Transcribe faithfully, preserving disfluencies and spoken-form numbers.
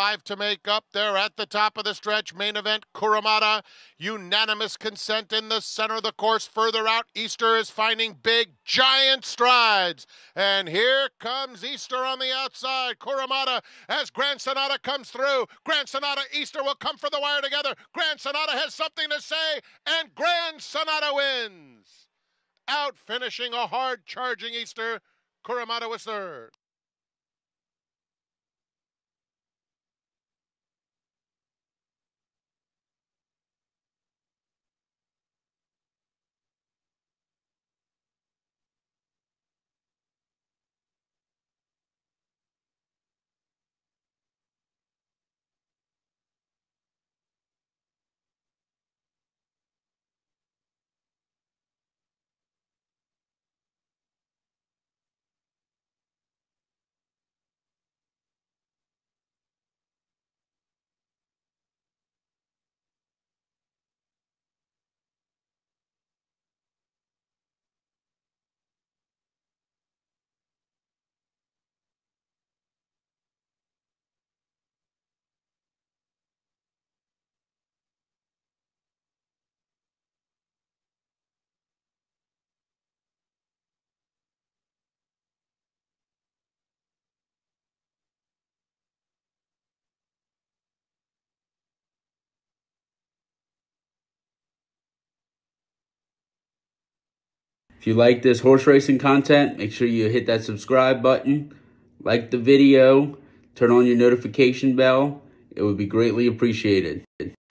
Five to make up. They're at the top of the stretch. Main event, Kuramata. Unanimous consent in the center of the course. Further out, Easter is finding big, giant strides. And here comes Easter on the outside. Kuramata, as Grand Sonata comes through. Grand Sonata, Easter will come for the wire together. Grand Sonata has something to say, and Grand Sonata wins. Out finishing a hard-charging Easter. Kuramata was third. If you like this horse racing content, make sure you hit that subscribe button, like the video, turn on your notification bell. It would be greatly appreciated.